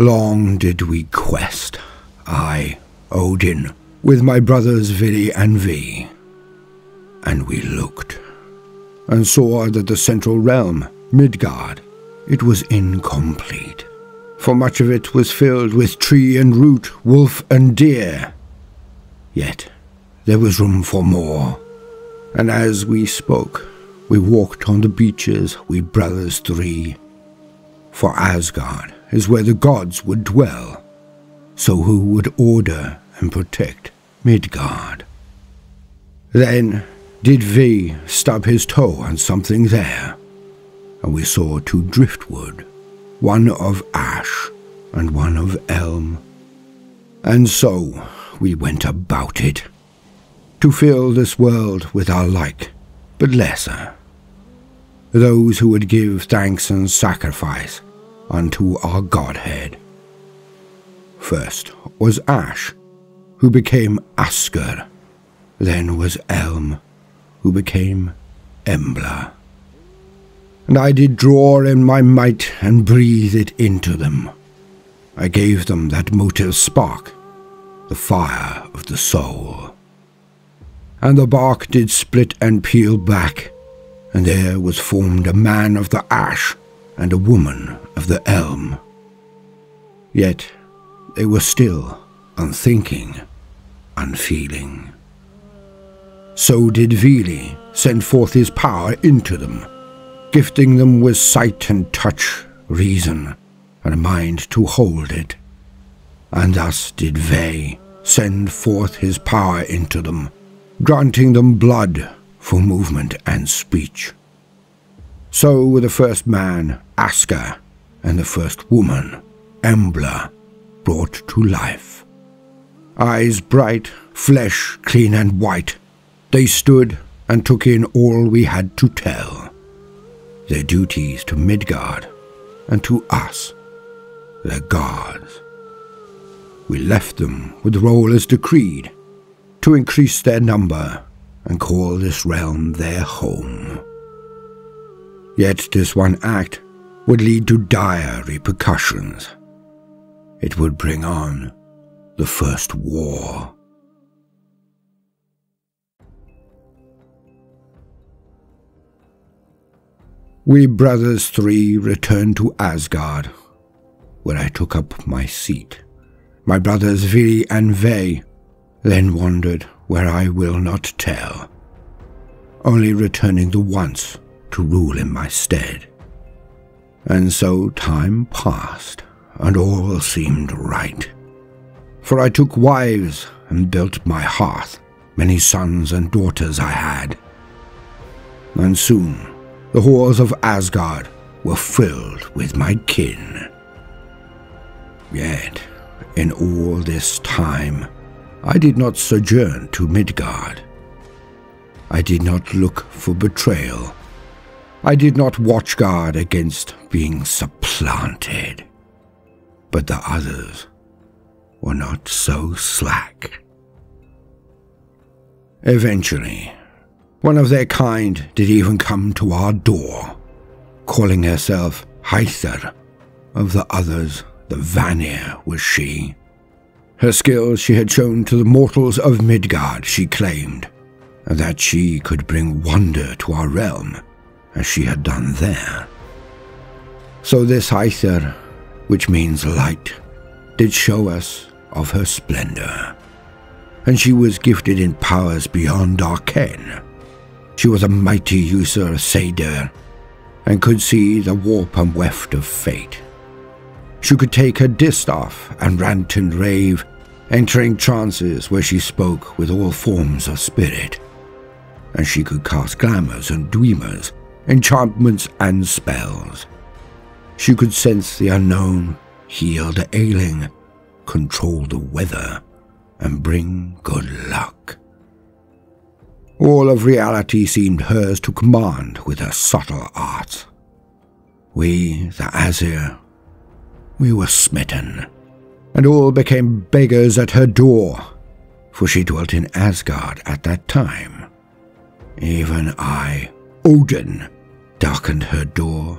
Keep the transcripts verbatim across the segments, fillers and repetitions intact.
Long did we quest, I, Odin, with my brothers Vili and Ve. And we looked, and saw that the central realm, Midgard, it was incomplete, for much of it was filled with tree and root, wolf and deer. Yet there was room for more, and as we spoke, we walked on the beaches, we brothers three. For Asgard is where the gods would dwell, so who would order and protect Midgard? Then did Ve stub his toe on something there, and we saw two driftwood, one of ash and one of elm. And so we went about it, to fill this world with our like, but lesser. Those who would give thanks and sacrifice unto our Godhead. First was Ash, who became Asgard. Then was Elm, who became Embla. And I did draw in my might and breathe it into them. I gave them that motive spark, the fire of the soul. And the bark did split and peel back, and there was formed a man of the ash and a woman of the elm. Yet they were still unthinking, unfeeling. So did Vili send forth his power into them, gifting them with sight and touch, reason, and a mind to hold it. And thus did Ve send forth his power into them, granting them blood for movement and speech. So were the first man, Aska, and the first woman, Embla, brought to life. Eyes bright, flesh clean and white, they stood and took in all we had to tell. Their duties to Midgard, and to us, their gods. We left them with the role as decreed, to increase their number and call this realm their home. Yet this one act would lead to dire repercussions. It would bring on the First War. We brothers three returned to Asgard, where I took up my seat. My brothers Vili and Ve then wandered where I will not tell, only returning the once to rule in my stead. And so time passed, and all seemed right. For I took wives and built my hearth, many sons and daughters I had. And soon the halls of Asgard were filled with my kin. Yet in all this time I did not sojourn to Midgard. I did not look for betrayal. I did not watch guard against being supplanted, but the others were not so slack. Eventually, one of their kind did even come to our door, calling herself Heiðr. Of the others, the Vanir was she. Her skills she had shown to the mortals of Midgard, she claimed, and that she could bring wonder to our realm, as she had done there. So this Heiðr, which means light, did show us of her splendor, and she was gifted in powers beyond our ken. She was a mighty user of Seder, and could see the warp and weft of fate. She could take her distaff and rant and rave, entering trances where she spoke with all forms of spirit, and she could cast glamours and dreamers, enchantments and spells. She could sense the unknown, heal the ailing, control the weather, and bring good luck. All of reality seemed hers to command with her subtle arts. We, the Aesir, we were smitten, and all became beggars at her door, for she dwelt in Asgard at that time. Even I, Odin, darkened her door,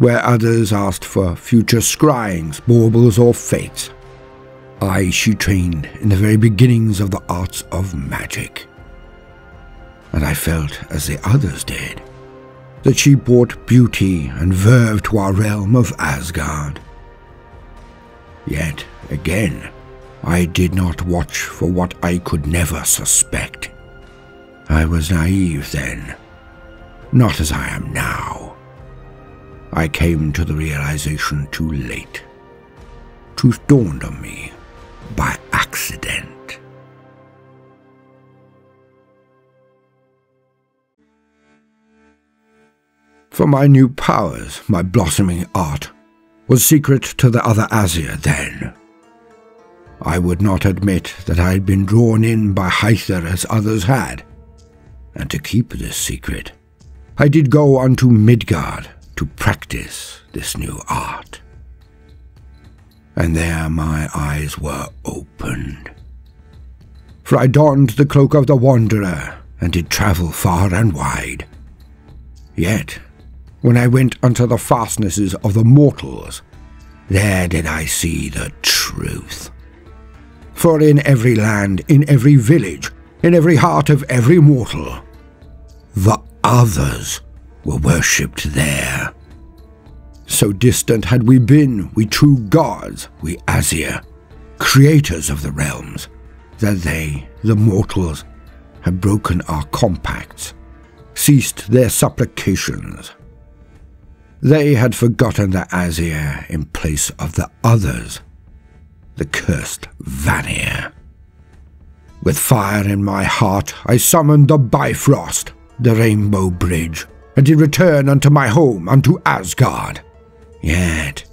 where others asked for future scryings, baubles or fates. I, she trained in the very beginnings of the arts of magic. And I felt, as the others did, that she brought beauty and verve to our realm of Asgard. Yet again, I did not watch for what I could never suspect. I was naive then, not as I am now. I came to the realization too late. Truth dawned on me by accident. For my new powers, my blossoming art, was secret to the other Aesir then. I would not admit that I had been drawn in by Heiðr as others had, and to keep this secret, I did go unto Midgard to practice this new art. And there my eyes were opened. For I donned the cloak of the wanderer, and did travel far and wide. Yet, when I went unto the fastnesses of the mortals, there did I see the truth. For in every land, in every village, in every heart of every mortal, the others were worshipped there. So distant had we been, we true gods, we Aesir, creators of the realms, that they, the mortals, had broken our compacts, ceased their supplications. They had forgotten the Aesir in place of the others, the cursed Vanir. With fire in my heart, I summoned the Bifrost, the rainbow bridge, and did return unto my home, unto Asgard. Yet,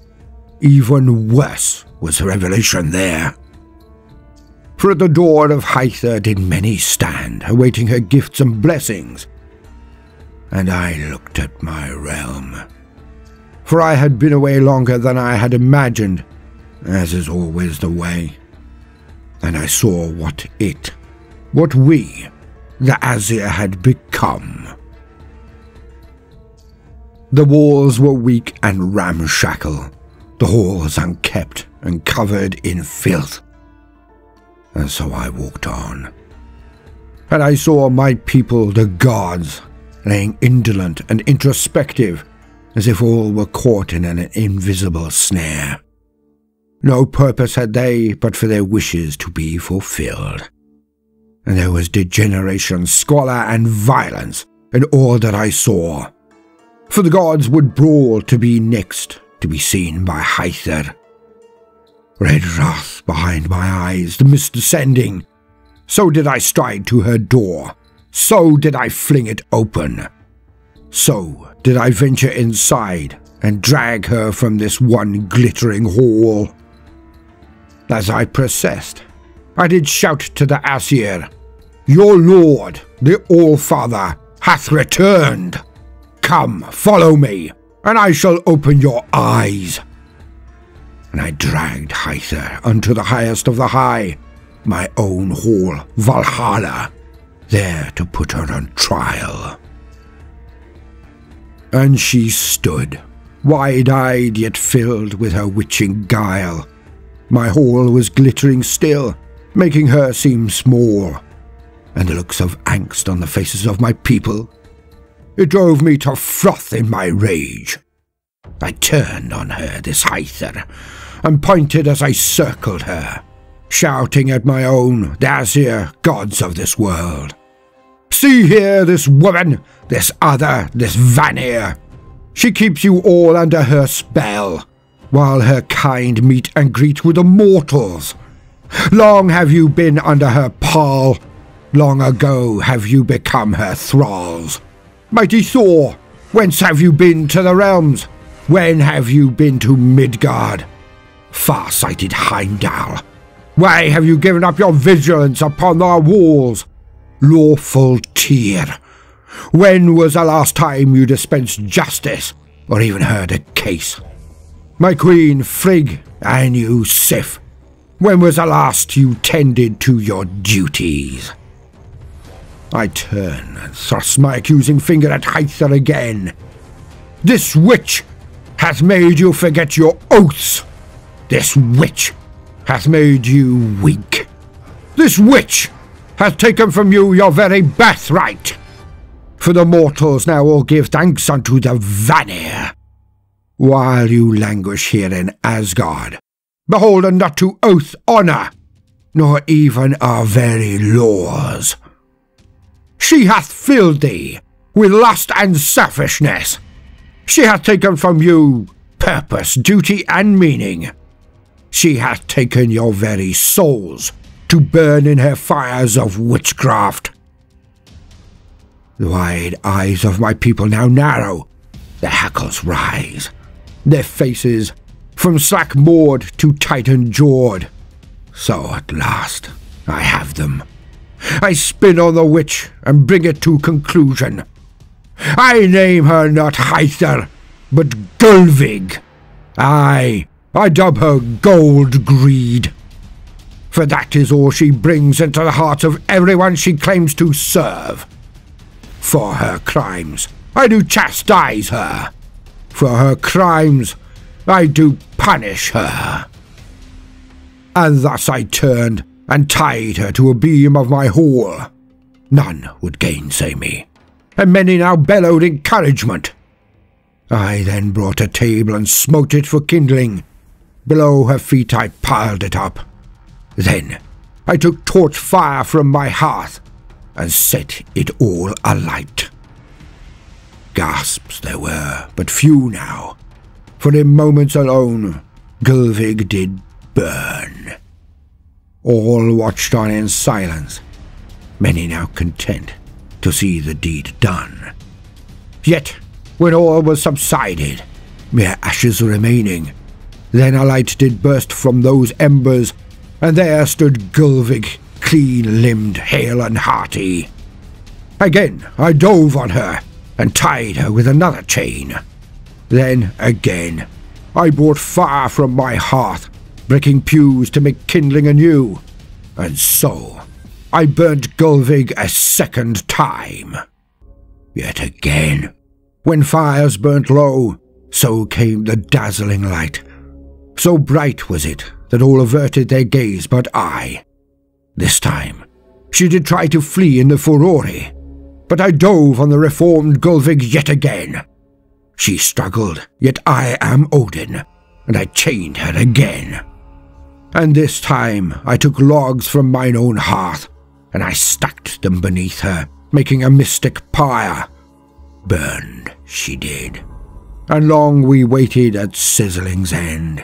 even worse was the revelation there. For at the door of Heiðr did many stand, awaiting her gifts and blessings. And I looked at my realm. For I had been away longer than I had imagined, as is always the way. And I saw what it, what we, the Aesir, had become. The walls were weak and ramshackle, the halls unkept and covered in filth. And so I walked on. And I saw my people, the gods, laying indolent and introspective, as if all were caught in an invisible snare. No purpose had they but for their wishes to be fulfilled. And there was degeneration, squalor, and violence in all that I saw. For the gods would brawl to be next, to be seen by Heiðr. Red wrath behind my eyes, the mist descending. So did I stride to her door. So did I fling it open. So did I venture inside and drag her from this one glittering hall. As I processed, I did shout to the Aesir, "Your lord, the All-Father, hath returned. Come, follow me, and I shall open your eyes." And I dragged Heiðr unto the highest of the high, my own hall, Valhalla, there to put her on trial. And she stood, wide-eyed yet filled with her witching guile. My hall was glittering still, making her seem small, and the looks of angst on the faces of my people. It drove me to froth in my rage. I turned on her, this Heiðr, and pointed as I circled her, shouting at my own, the Aesir, gods of this world. "See here, this woman, this other, this Vanir. She keeps you all under her spell, while her kind meet and greet with the mortals. Long have you been under her pall, long ago have you become her thralls. Mighty Thor, whence have you been to the realms? When have you been to Midgard? Far-sighted Heimdall, why have you given up your vigilance upon our walls? Lawful Tyr, when was the last time you dispensed justice, or even heard a case? My queen Frigg, and you Sif, when was the last you tended to your duties?" I turn and thrust my accusing finger at Heiðr again. "This witch, has made you forget your oaths. This witch has made you weak. This witch has taken from you your very birthright. For the mortals now all give thanks unto the Vanir. While you languish here in Asgard, beholden not to oath honour, nor even our very laws. She hath filled thee with lust and selfishness. She hath taken from you purpose, duty, and meaning. She hath taken your very souls to burn in her fires of witchcraft. The wide eyes of my people now narrow, their hackles rise, their faces from slack moored to tightened jawed. So at last I have them. I spin on the witch and bring it to conclusion. I name her not Heiðr, but Gullveig. Aye, I dub her Gold Greed. For that is all she brings into the hearts of everyone she claims to serve. For her crimes, I do chastise her. For her crimes, I do punish her. And thus I turned and tied her to a beam of my hall. None would gainsay me, and many now bellowed encouragement. I then brought a table and smote it for kindling. Below her feet I piled it up. Then I took torch fire from my hearth and set it all alight. Gasps there were, but few now, for in moments alone Gullveig did burn. All watched on in silence, many now content to see the deed done. Yet, when all was subsided, mere ashes remaining, then a light did burst from those embers, and there stood Gullveig, clean-limbed, hale and hearty. Again I dove on her, and tied her with another chain. Then again I brought fire from my hearth, breaking pews to make kindling anew, and so I burnt Gullveig a second time. Yet again, when fires burnt low, so came the dazzling light. So bright was it that all averted their gaze but I. This time she did try to flee in the furore, but I dove on the reformed Gullveig yet again. She struggled, yet I am Odin, and I chained her again. And this time I took logs from mine own hearth, and I stacked them beneath her, making a mystic pyre. Burned she did, and long we waited at sizzling's end.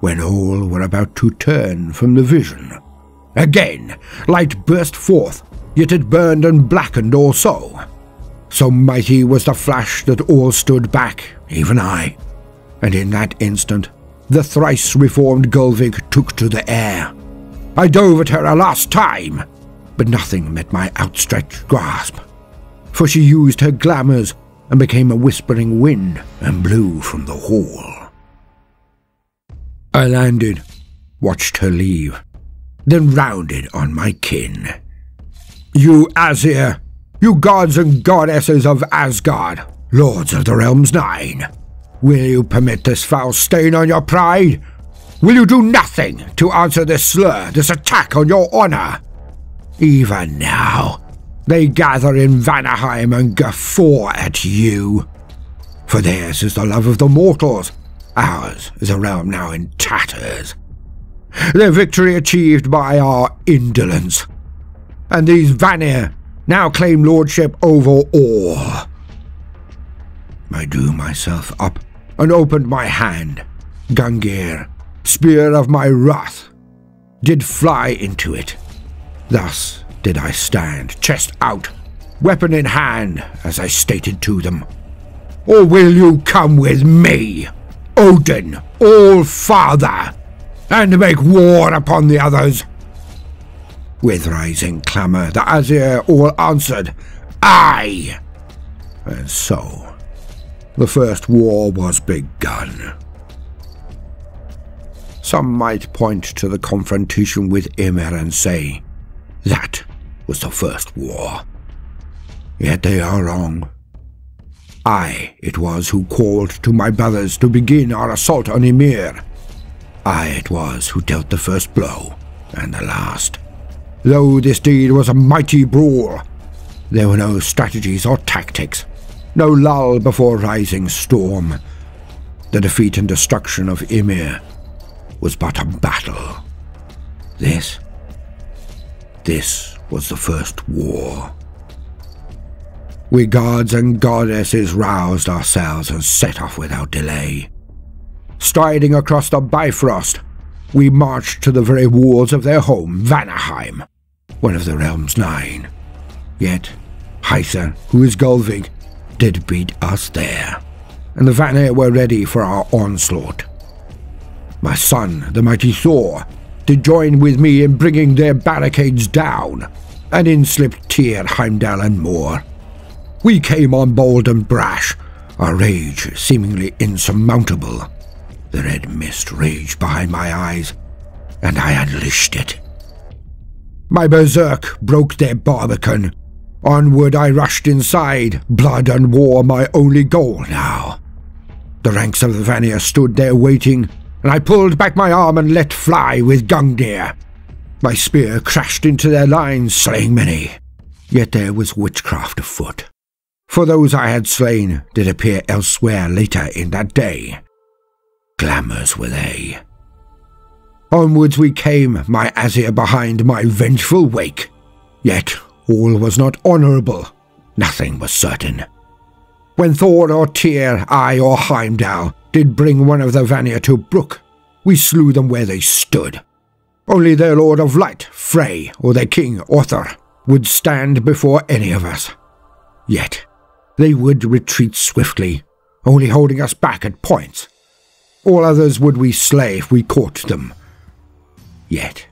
When all were about to turn from the vision, again light burst forth, yet it burned and blackened also. So mighty was the flash that all stood back, even I, and in that instant the thrice-reformed Gullveig took to the air. I dove at her a last time, but nothing met my outstretched grasp, for she used her glamours and became a whispering wind and blew from the hall. I landed, watched her leave, then rounded on my kin. You Aesir, you gods and goddesses of Asgard, lords of the realms nine, will you permit this foul stain on your pride? Will you do nothing to answer this slur, this attack on your honour? Even now, they gather in Vanaheim and guffaw at you. For theirs is the love of the mortals, ours is a realm now in tatters. Their victory achieved by our indolence, and these Vanir now claim lordship over all. I drew myself up and opened my hand. Gungnir, spear of my wrath, did fly into it. Thus did I stand, chest out, weapon in hand, as I stated to them. Or will you come with me, Odin, All-Father, and make war upon the others? With rising clamour the Aesir all answered, Aye! And so the first war was begun. Some might point to the confrontation with Ymir and say, that was the first war. Yet they are wrong. I it was who called to my brothers to begin our assault on Ymir. I it was who dealt the first blow, and the last. Though this deed was a mighty brawl, there were no strategies or tactics, no lull before rising storm. The defeat and destruction of Ymir was but a battle. This, this was the first war. We gods and goddesses roused ourselves and set off without delay. Striding across the Bifrost, we marched to the very walls of their home, Vanaheim, one of the realm's nine. Yet Heiðr, who is Gullveig, did beat us there, and the Vanir were ready for our onslaught. My son, the mighty Thor, did join with me in bringing their barricades down, and in slipped Tyr, Heimdall and more. We came on bold and brash, our rage seemingly insurmountable. The red mist raged behind my eyes, and I unleashed it. My berserk broke their barbican. Onward I rushed inside, blood and war my only goal now. The ranks of the Vanir stood there waiting, and I pulled back my arm and let fly with Gungnir. My spear crashed into their lines, slaying many. Yet there was witchcraft afoot, for those I had slain did appear elsewhere later in that day. Glamours were they. Onwards we came, my Aesir behind my vengeful wake. Yet all was not honourable, nothing was certain. When Thor or Tyr, I or Heimdall, did bring one of the Vanir to brook, we slew them where they stood. Only their Lord of Light, Frey, or their King, Arthur, would stand before any of us. Yet they would retreat swiftly, only holding us back at points. All others would we slay if we caught them. Yet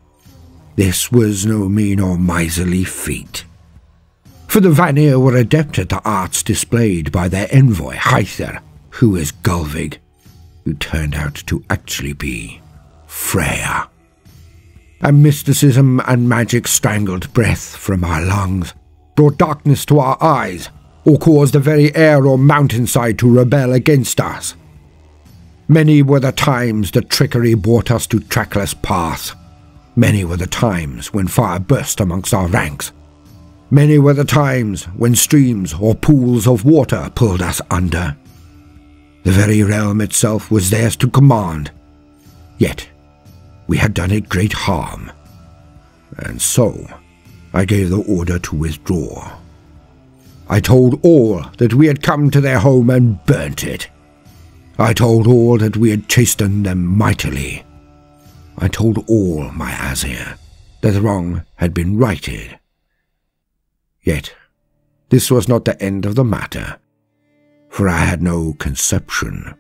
this was no mean or miserly feat, for the Vanir were adept at the arts displayed by their envoy, Heiðr, who is Gullveig, who turned out to actually be Freya. And mysticism and magic strangled breath from our lungs, brought darkness to our eyes, or caused the very air or mountainside to rebel against us. Many were the times the trickery brought us to trackless paths. Many were the times when fire burst amongst our ranks. Many were the times when streams or pools of water pulled us under. The very realm itself was theirs to command. Yet we had done it great harm. And so I gave the order to withdraw. I told all that we had come to their home and burnt it. I told all that we had chastened them mightily. I told all my Aesir that the wrong had been righted. Yet this was not the end of the matter, for I had no conception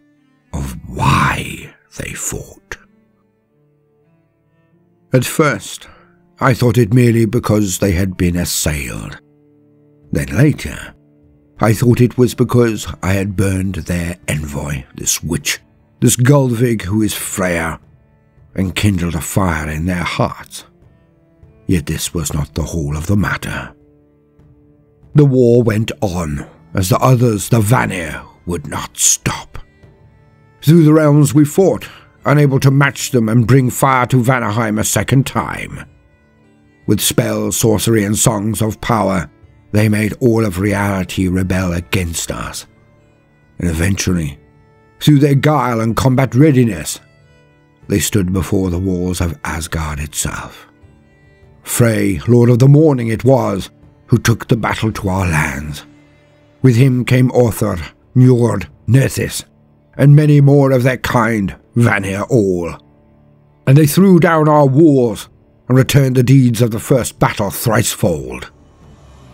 of why they fought. At first, I thought it merely because they had been assailed. Then later, I thought it was because I had burned their envoy, this witch, this Gullveig who is Freya, and kindled a fire in their hearts. Yet this was not the whole of the matter. The war went on, as the others, the Vanir, would not stop. Through the realms we fought, unable to match them and bring fire to Vanaheim a second time. With spells, sorcery and songs of power, they made all of reality rebel against us, and eventually, through their guile and combat readiness, they stood before the walls of Asgard itself. Frey, Lord of the Morning it was, who took the battle to our lands. With him came Arthur, Njord, Nerthis, and many more of their kind, Vanir all. And they threw down our walls and returned the deeds of the first battle thricefold.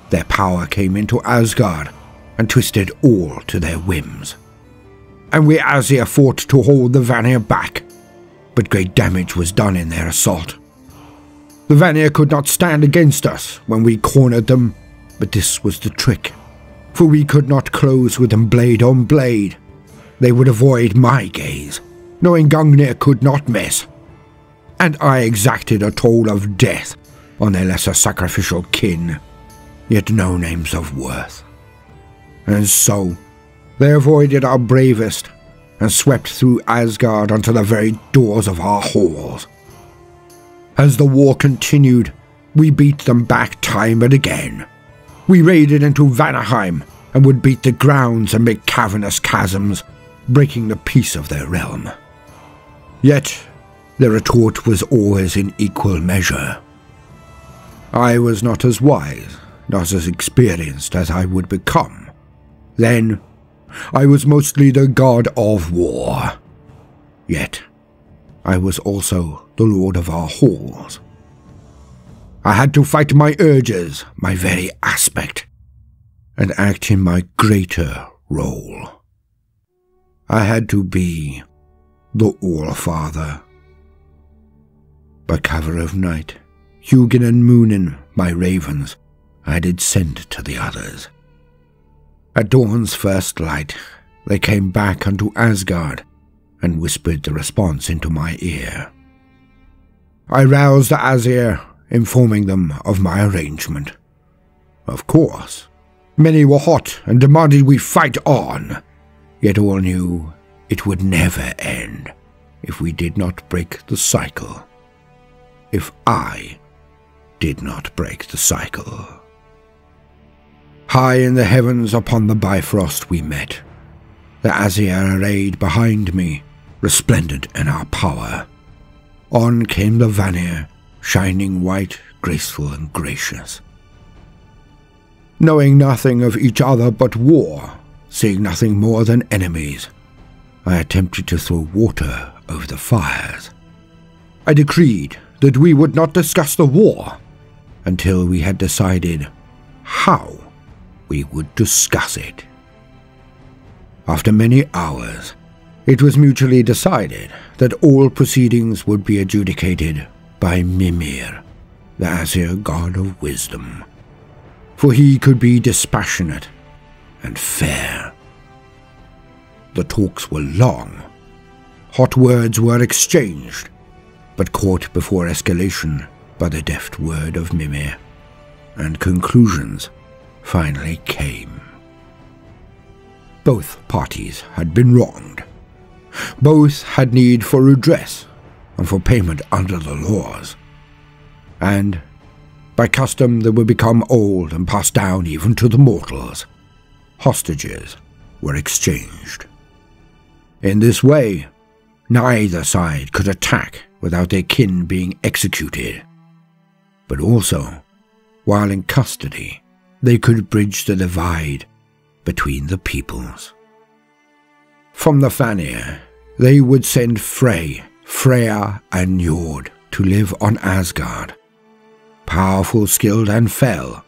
Their power came into Asgard and twisted all to their whims. And we Aesir fought to hold the Vanir back, but great damage was done in their assault. The Vanir could not stand against us when we cornered them, but this was the trick, for we could not close with them blade on blade. They would avoid my gaze, knowing Gungnir could not miss, and I exacted a toll of death on their lesser sacrificial kin, yet no names of worth. And so Therefore we did our bravest, and swept through Asgard unto the very doors of our halls. As the war continued, we beat them back time and again. We raided into Vanaheim, and would beat the grounds and make cavernous chasms, breaking the peace of their realm. Yet their retort was always in equal measure. I was not as wise, not as experienced as I would become. Then I was mostly the god of war. Yet I was also the lord of our halls. I had to fight my urges, my very aspect, and act in my greater role. I had to be the All-Father. By cover of night, Huginn and Muninn, my ravens, I did send to the others. At dawn's first light, they came back unto Asgard, and whispered the response into my ear. I roused the Aesir, informing them of my arrangement. Of course, many were hot and demanded we fight on, yet all knew it would never end if we did not break the cycle. If I did not break the cycle. High in the heavens upon the Bifrost we met, the Aesir arrayed behind me, resplendent in our power. On came the Vanir, shining white, graceful and gracious. Knowing nothing of each other but war, seeing nothing more than enemies, I attempted to throw water over the fires. I decreed that we would not discuss the war until we had decided how we would discuss it. After many hours, it was mutually decided that all proceedings would be adjudicated by Mimir, the Aesir god of wisdom, for he could be dispassionate and fair. The talks were long, hot words were exchanged, but caught before escalation by the deft word of Mimir, and conclusions finally came. Both parties had been wronged. Both had need for redress and for payment under the laws. And by custom they would become old and passed down even to the mortals. Hostages were exchanged. In this way, neither side could attack without their kin being executed. But also, while in custody, they could bridge the divide between the peoples. From the Vanir, they would send Frey, Freya and Njord to live on Asgard. Powerful, skilled and fell,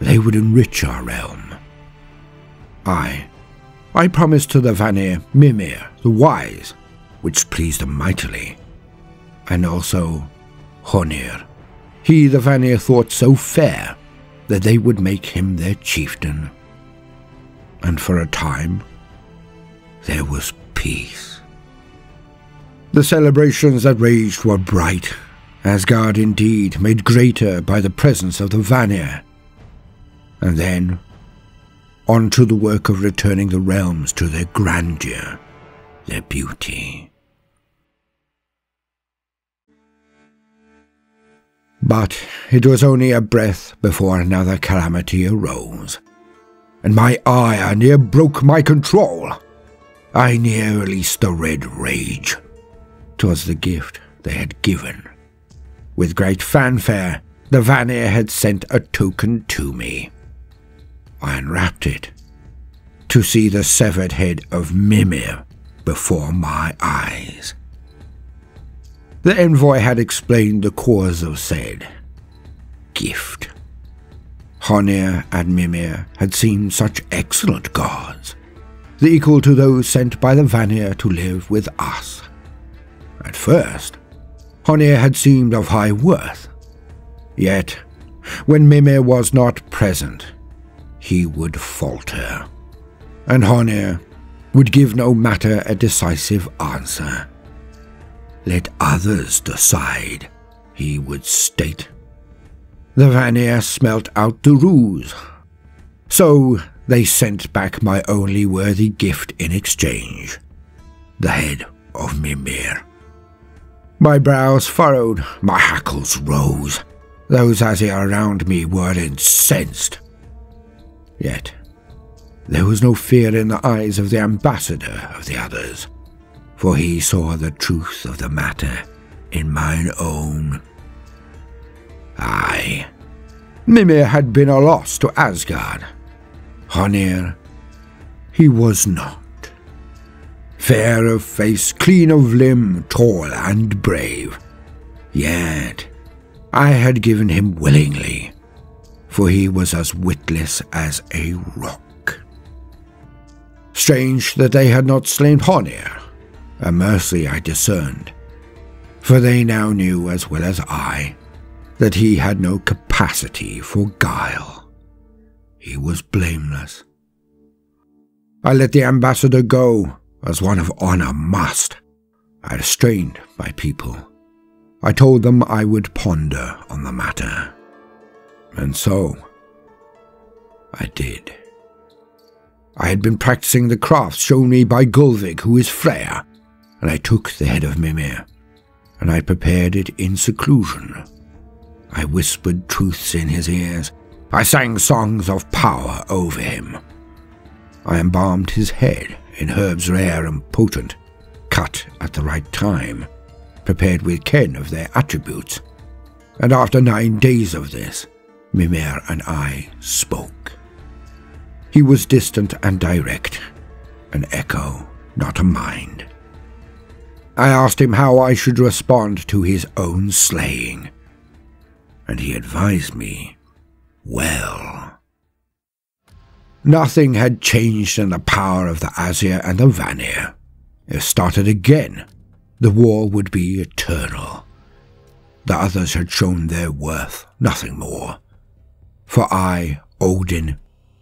they would enrich our realm. I, I promised to the Vanir Mimir, the wise, which pleased them mightily. And also Hœnir, he the Vanir thought so fair that they would make him their chieftain. And for a time, there was peace. The celebrations that raged were bright, Asgard indeed made greater by the presence of the Vanir. And then, on to the work of returning the realms to their grandeur, their beauty. But it was only a breath before another calamity arose, and my ire near broke my control. I near released the red rage. 'Twas the gift they had given. With great fanfare, the Vanir had sent a token to me. I unwrapped it, to see the severed head of Mimir before my eyes. The envoy had explained the cause of said gift. Hœnir and Mimir had seen such excellent gods, the equal to those sent by the Vanir to live with us. At first, Hœnir had seemed of high worth, yet when Mimir was not present, he would falter, and Hœnir would give no matter a decisive answer. Let others decide, he would state. The Vanir smelt out the ruse, so they sent back my only worthy gift in exchange, the head of Mimir. My brows furrowed, my hackles rose. Those Aesir around me were incensed. Yet, there was no fear in the eyes of the ambassador of the others, for he saw the truth of the matter in mine own. Aye, Mimir had been a loss to Asgard. Hœnir, he was not. Fair of face, clean of limb, tall and brave. Yet, I had given him willingly, for he was as witless as a rock. Strange that they had not slain Hœnir, a mercy I discerned, for they now knew as well as I that he had no capacity for guile. He was blameless. I let the ambassador go, as one of honour must. I restrained my people. I told them I would ponder on the matter. And so, I did. I had been practising the crafts shown me by Gullveig, who is Freya, and I took the head of Mimir, and I prepared it in seclusion. I whispered truths in his ears. I sang songs of power over him. I embalmed his head in herbs rare and potent, cut at the right time, prepared with ken of their attributes. And after nine days of this, Mimir and I spoke. He was distant and direct, an echo, not a mind. I asked him how I should respond to his own slaying, and he advised me well. Nothing had changed in the power of the Aesir and the Vanir. If started again, the war would be eternal. The others had shown their worth, nothing more. For I, Odin,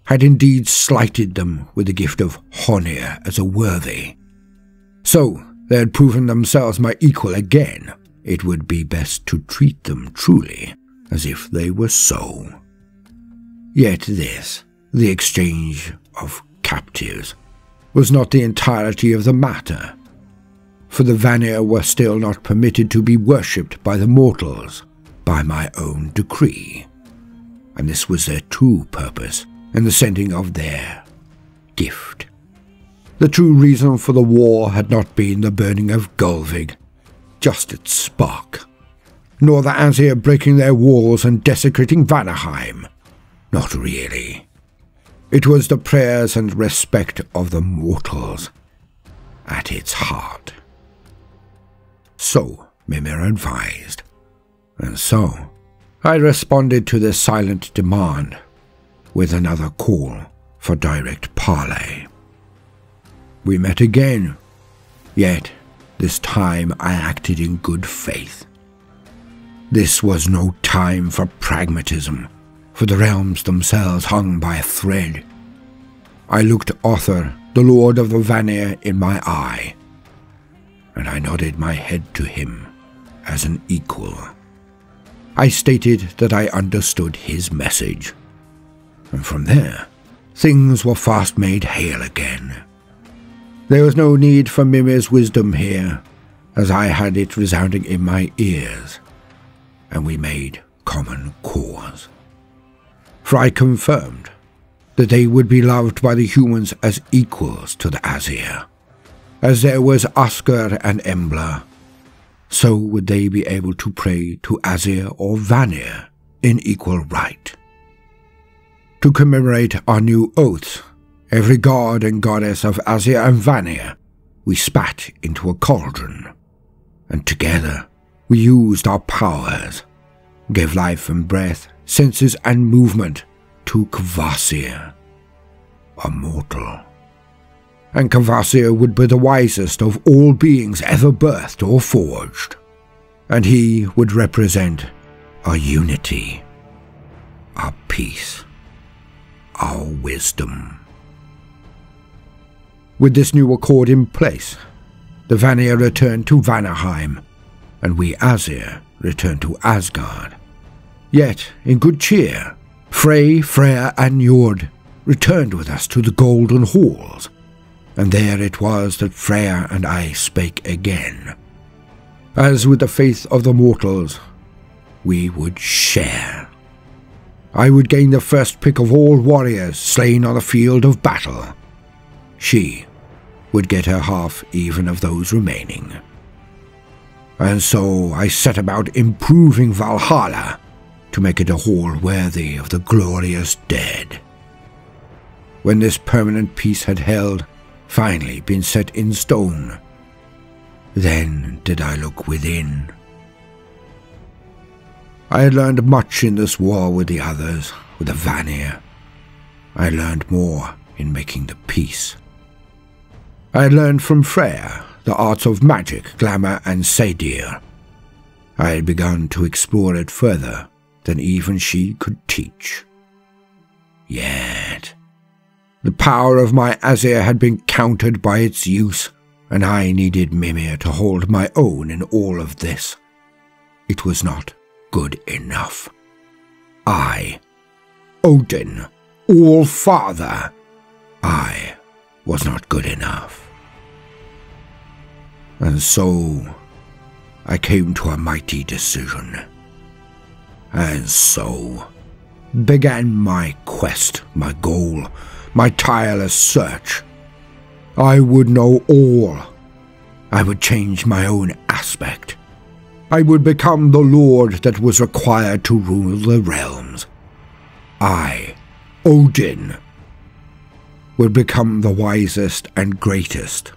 had indeed slighted them with the gift of Hœnir as a worthy. So they had proven themselves my equal again. It would be best to treat them truly, as if they were so. Yet this, the exchange of captives, was not the entirety of the matter, for the Vanir were still not permitted to be worshipped by the mortals, by my own decree, and this was their true purpose in the sending of their gift. The true reason for the war had not been the burning of Gullveig, just its spark, nor the Aesir breaking their walls and desecrating Vanaheim. Not really. It was the prayers and respect of the mortals at its heart. So Mimir advised, and so I responded to their silent demand with another call for direct parley. We met again, yet this time I acted in good faith. This was no time for pragmatism, for the realms themselves hung by a thread. I looked Arthur, the lord of the Vanir, in my eye, and I nodded my head to him as an equal. I stated that I understood his message, and from there, things were fast made hail again. There was no need for Mimir's wisdom here, as I had it resounding in my ears, and we made common cause. For I confirmed that they would be loved by the humans as equals to the Aesir. As there was Asgard and Embla, so would they be able to pray to Aesir or Vanir in equal right. To commemorate our new oaths, every god and goddess of Aesir and Vanir we spat into a cauldron, and together we used our powers, gave life and breath, senses and movement to Kvasir, a mortal. And Kvasir would be the wisest of all beings ever birthed or forged, and he would represent our unity, our peace, our wisdom. With this new accord in place, the Vanir returned to Vanaheim, and we Aesir returned to Asgard. Yet, in good cheer, Frey, Freya and Njord returned with us to the Golden Halls, and there it was that Freya and I spake again. As with the faith of the mortals, we would share. I would gain the first pick of all warriors slain on the field of battle. She would get her half even of those remaining. And so I set about improving Valhalla to make it a hall worthy of the glorious dead. When this permanent peace had held, finally been set in stone, then did I look within. I had learned much in this war with the others, with the Vanir. I learned more in making the peace. I had learned from Freya the arts of magic, glamour and Seder. I had begun to explore it further than even she could teach. Yet, the power of my Aesir had been countered by its use, and I needed Mimir to hold my own in all of this. It was not good enough. I, Odin, All-Father, I was not good enough. And so, I came to a mighty decision. And so, began my quest, my goal, my tireless search. I would know all. I would change my own aspect. I would become the lord that was required to rule the realms. I, Odin, would become the wisest and greatest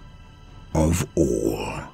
of all.